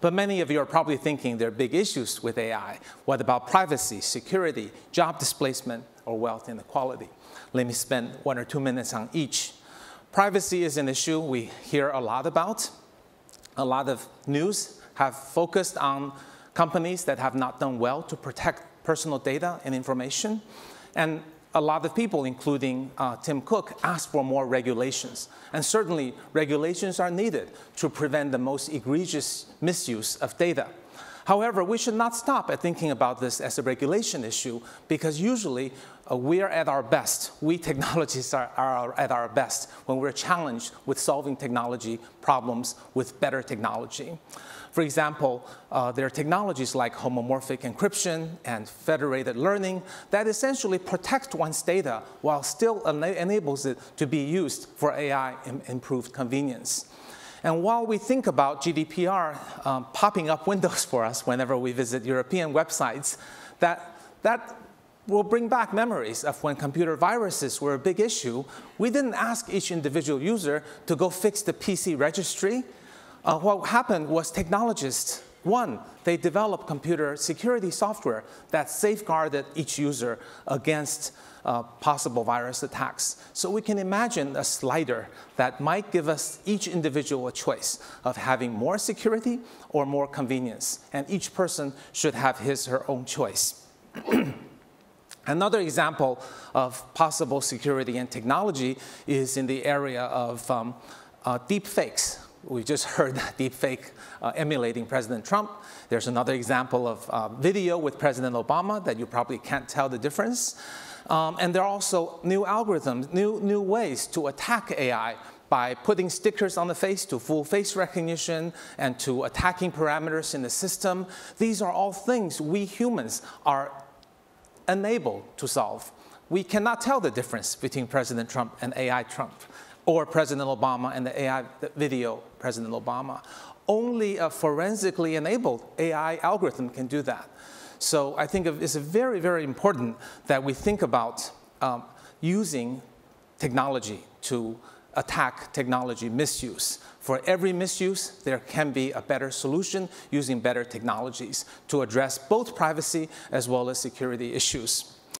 But many of you are probably thinking there are big issues with AI. What about privacy, security, job displacement, or wealth inequality? Let me spend 1 or 2 minutes on each. Privacy is an issue we hear a lot about. A lot of news have focused on companies that have not done well to protect personal data and information. And a lot of people, including Tim Cook, asked for more regulations. And certainly, regulations are needed to prevent the most egregious misuse of data. However, we should not stop at thinking about this as a regulation issue, because usually we are at our best. We technologists are at our best when we're challenged with solving technology problems with better technology. For example, there are technologies like homomorphic encryption and federated learning that essentially protect one's data while still enables it to be used for AI and improved convenience. And while we think about GDPR popping up windows for us whenever we visit European websites, that will bring back memories of when computer viruses were a big issue. We didn't ask each individual user to go fix the PC registry. What happened was technologists, one, they developed computer security software that safeguarded each user against possible virus attacks. So we can imagine a slider that might give us each individual a choice of having more security or more convenience, and each person should have his or her own choice. Another example of possible security and technology is in the area of deep fakes. We just heard deepfake emulating President Trump. There's another example of video with President Obama that you probably can't tell the difference. And there are also new algorithms, new ways to attack AI by putting stickers on the face to fool face recognition and to attacking parameters in the system. These are all things we humans are unable to solve. We cannot tell the difference between President Trump and AI Trump, or President Obama and the AI video President Obama. Only a forensically enabled AI algorithm can do that. So I think it's very, very important that we think about using technology to attack technology misuse. For every misuse, there can be a better solution using better technologies to address both privacy as well as security issues.